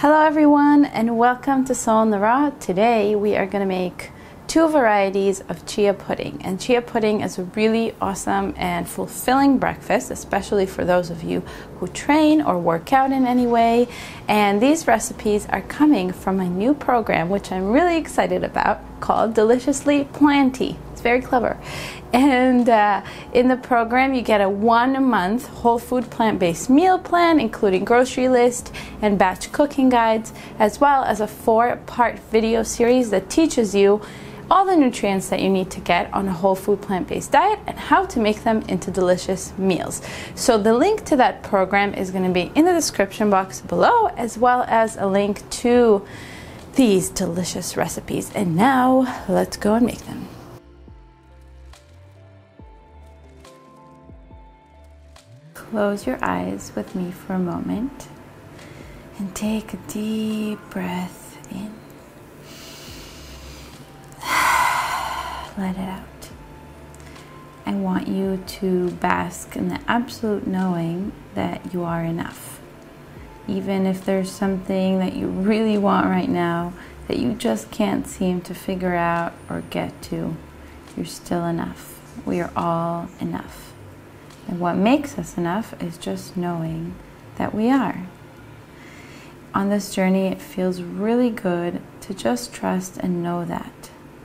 Hello everyone and welcome to Soul in the Raw. Today we are going to make two varieties of chia pudding, and chia pudding is a really awesome and fulfilling breakfast, especially for those of you who train or work out in any way. And these recipes are coming from my new program, which I'm really excited about, called Deliciously Planty. It's very clever. And in the program you get a 1-month whole food plant-based meal plan, including grocery list and batch cooking guides, as well as a 4-part video series that teaches you all the nutrients that you need to get on a whole food plant-based diet and how to make them into delicious meals. So the link to that program is going to be in the description box below, as well as a link to these delicious recipes. And now let's go and make them. Close your eyes with me for a moment and take a deep breath in. Let it out. I want you to bask in the absolute knowing that you are enough. Even if there's something that you really want right now that you just can't seem to figure out or get to, you're still enough. We are all enough. And what makes us enough is just knowing that we are. On this journey, it feels really good to just trust and know that.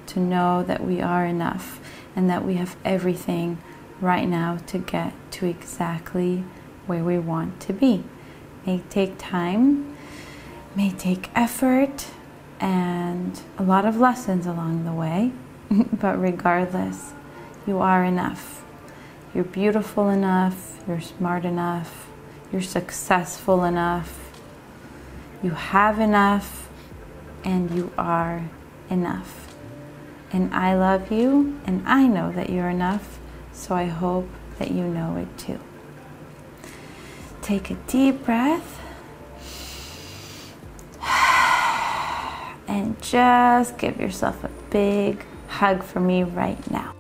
To know that we are enough and that we have everything right now to get to exactly where we want to be. It may take time, may take effort, and a lot of lessons along the way, but regardless, you are enough. You're beautiful enough, you're smart enough, you're successful enough, you have enough, and you are enough. And I love you, and I know that you're enough, so I hope that you know it too. Take a deep breath, and just give yourself a big hug for me right now.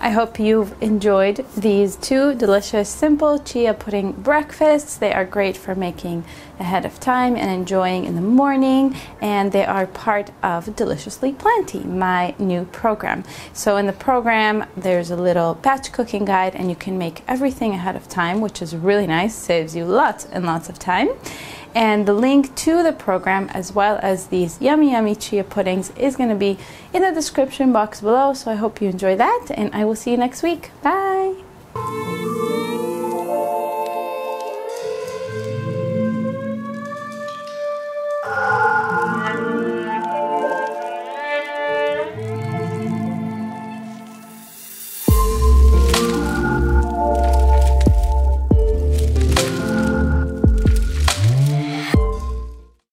I hope you've enjoyed these two delicious simple chia pudding breakfasts. They are great for making ahead of time and enjoying in the morning, and they are part of Deliciously Planty, my new program. So in the program there's a little batch cooking guide and you can make everything ahead of time, which is really nice, saves you lots and lots of time. And the link to the program, as well as these yummy, yummy chia puddings, is going to be in the description box below. So I hope you enjoy that, and I will see you next week. Bye!